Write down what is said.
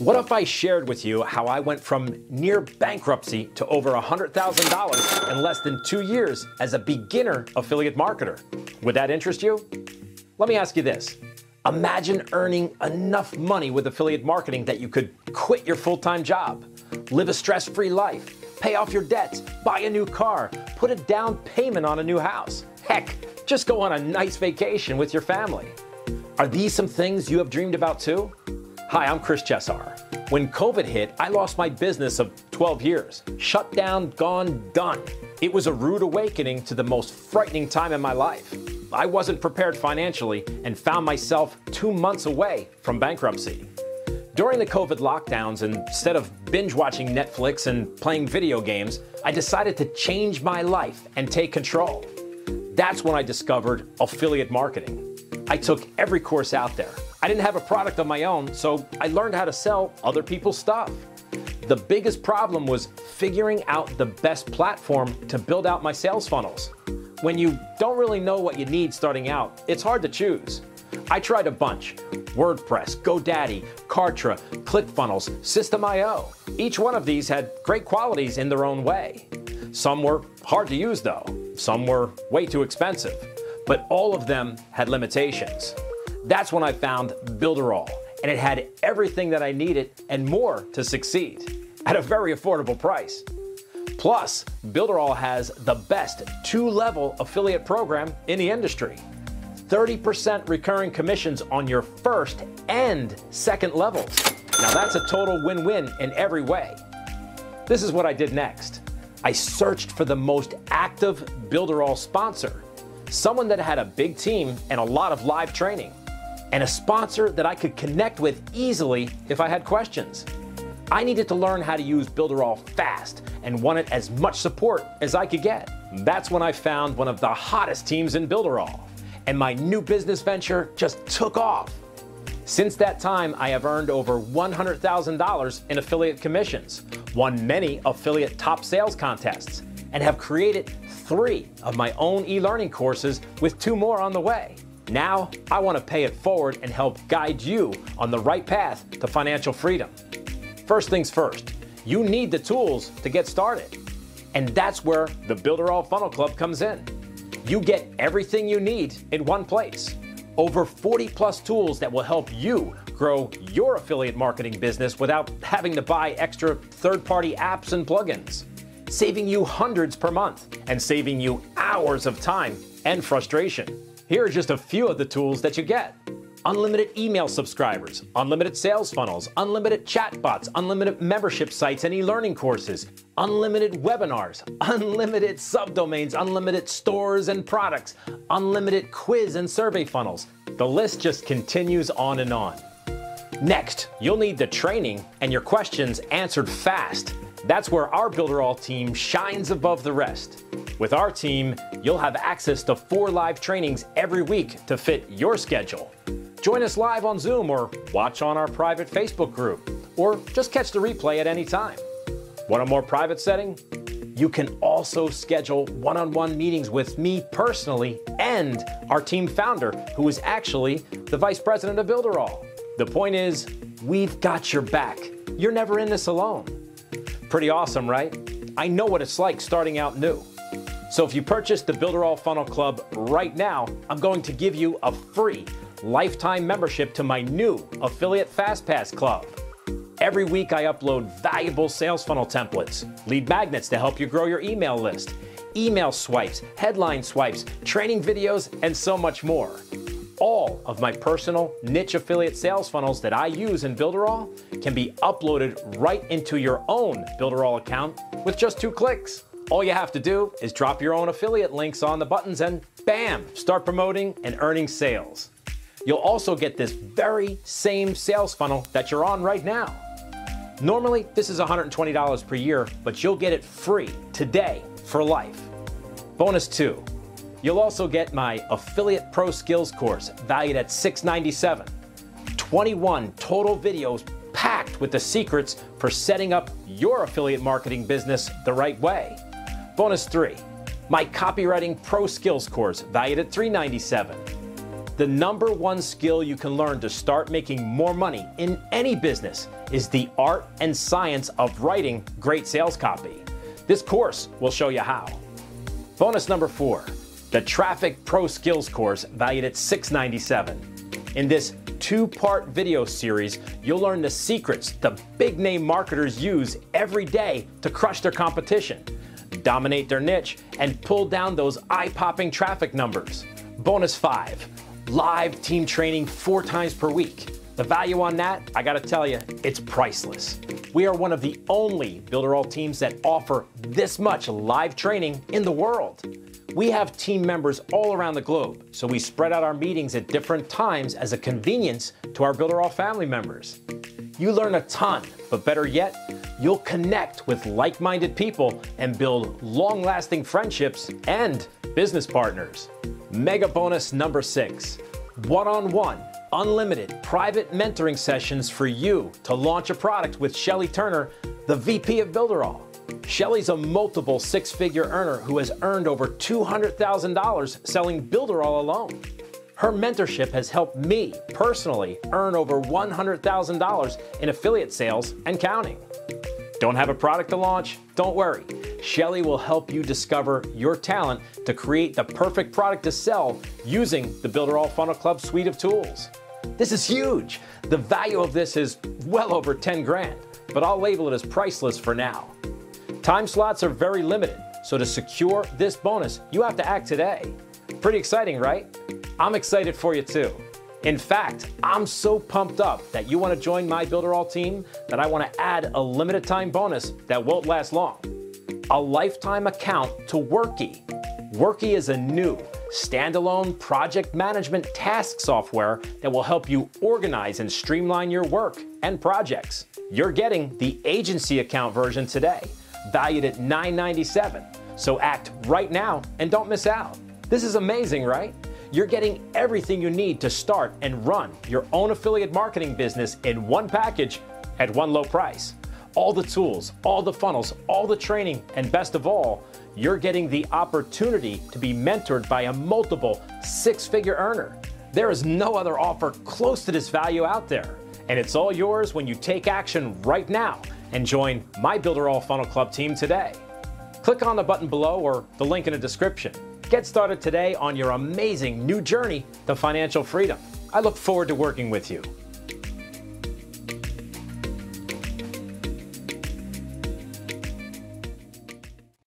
What if I shared with you how I went from near bankruptcy to over $100,000 in less than 2 years as a beginner affiliate marketer? Would that interest you? Let me ask you this. Imagine earning enough money with affiliate marketing that you could quit your full-time job, live a stress-free life, pay off your debts, buy a new car, put a down payment on a new house. Heck, just go on a nice vacation with your family. Are these some things you have dreamed about too? Hi, I'm Chris Chesar. When COVID hit, I lost my business of 12 years. Shut down, gone, done. It was a rude awakening to the most frightening time in my life. I wasn't prepared financially and found myself 2 months away from bankruptcy. During the COVID lockdowns, instead of binge watching Netflix and playing video games, I decided to change my life and take control. That's when I discovered affiliate marketing. I took every course out there. I didn't have a product of my own, so I learned how to sell other people's stuff. The biggest problem was figuring out the best platform to build out my sales funnels. When you don't really know what you need starting out, it's hard to choose. I tried a bunch: WordPress, GoDaddy, Kartra, ClickFunnels, System.io. Each one of these had great qualities in their own way. Some were hard to use though. Some were way too expensive, but all of them had limitations. That's when I found Builderall, and it had everything that I needed and more to succeed at a very affordable price. Plus, Builderall has the best two-level affiliate program in the industry. 30% recurring commissions on your first and second levels. Now that's a total win-win in every way. This is what I did next. I searched for the most active Builderall sponsor, someone that had a big team and a lot of live training, and a sponsor that I could connect with easily if I had questions. I needed to learn how to use Builderall fast and wanted as much support as I could get. That's when I found one of the hottest teams in Builderall, and my new business venture just took off. Since that time, I have earned over $100,000 in affiliate commissions, won many affiliate top sales contests, and have created 3 of my own e-learning courses with 2 more on the way. Now, I want to pay it forward and help guide you on the right path to financial freedom. First things first, you need the tools to get started. And that's where the Builderall Funnel Club comes in. You get everything you need in one place. Over 40+ tools that will help you grow your affiliate marketing business without having to buy extra third-party apps and plugins, saving you hundreds per month and saving you hours of time and frustration. Here are just a few of the tools that you get. Unlimited email subscribers, unlimited sales funnels, unlimited chatbots, unlimited membership sites and e-learning courses, unlimited webinars, unlimited subdomains, unlimited stores and products, unlimited quiz and survey funnels. The list just continues on and on. Next, you'll need the training and your questions answered fast. That's where our Builderall team shines above the rest. With our team, you'll have access to 4 live trainings every week to fit your schedule. Join us live on Zoom or watch on our private Facebook group, or just catch the replay at any time. Want a more private setting? You can also schedule one-on-one meetings with me personally and our team founder, who is actually the vice president of Builderall. The point is, we've got your back. You're never in this alone. Pretty awesome, right? I know what it's like starting out new. So if you purchase the Builderall Funnel Club right now, I'm going to give you a free lifetime membership to my new Affiliate FastPass Club. Every week I upload valuable sales funnel templates, lead magnets to help you grow your email list, email swipes, headline swipes, training videos, and so much more. All of my personal niche affiliate sales funnels that I use in Builderall can be uploaded right into your own Builderall account with just 2 clicks. All you have to do is drop your own affiliate links on the buttons and bam, start promoting and earning sales. You'll also get this very same sales funnel that you're on right now. Normally, this is $120 per year, but you'll get it free today for life. Bonus 2, you'll also get my Affiliate Pro Skills course valued at $697. 21 total videos packed with the secrets for setting up your affiliate marketing business the right way. Bonus 3, my Copywriting Pro Skills course valued at $397. The number one skill you can learn to start making more money in any business is the art and science of writing great sales copy. This course will show you how. Bonus number 4, the Traffic Pro Skills course valued at $697. In this two-part video series, you'll learn the secrets the big name marketers use every day to crush their competition, dominate their niche, and pull down those eye-popping traffic numbers. Bonus 5, live team training 4 times per week. The value on that, I gotta tell you, it's priceless. We are one of the only Builderall teams that offer this much live training in the world. We have team members all around the globe, so we spread out our meetings at different times as a convenience to our Builderall family members. You learn a ton, but better yet, you'll connect with like-minded people and build long-lasting friendships and business partners. Mega bonus number 6, one-on-one, unlimited private mentoring sessions for you to launch a product with Shelley Turner, the VP of Builderall. Shelley's a multiple six-figure earner who has earned over $200,000 selling Builderall alone. Her mentorship has helped me personally earn over $100,000 in affiliate sales and counting. Don't have a product to launch? Don't worry. Shelley will help you discover your talent to create the perfect product to sell using the Builderall Funnel Club suite of tools. This is huge. The value of this is well over 10 grand, but I'll label it as priceless for now. Time slots are very limited, so to secure this bonus, you have to act today. Pretty exciting, right? I'm excited for you too. In fact, I'm so pumped up that you want to join my Builderall team that I want to add a limited time bonus that won't last long. A lifetime account to Worky. Worky is a new standalone project management task software that will help you organize and streamline your work and projects. You're getting the agency account version today, valued at $997. So act right now and don't miss out. This is amazing, right? You're getting everything you need to start and run your own affiliate marketing business in one package at one low price. All the tools, all the funnels, all the training, and best of all, you're getting the opportunity to be mentored by a multiple six-figure earner. There is no other offer close to this value out there, and it's all yours when you take action right now and join my Builderall Funnel Club team today. Click on the button below or the link in the description. Get started today on your amazing new journey to financial freedom. I look forward to working with you.